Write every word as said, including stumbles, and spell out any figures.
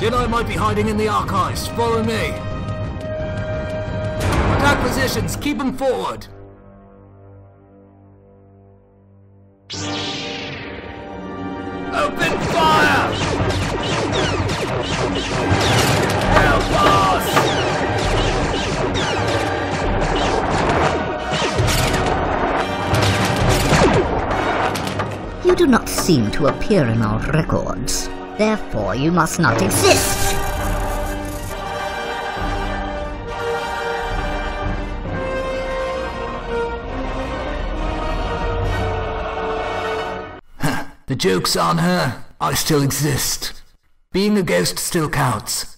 Jedi might be hiding in the Archives. Follow me. Attack positions. Keep them forward. Open fire! Help us! You do not seem to appear in our records. Therefore, you must not exist! The joke's on her. I still exist. Being a ghost still counts.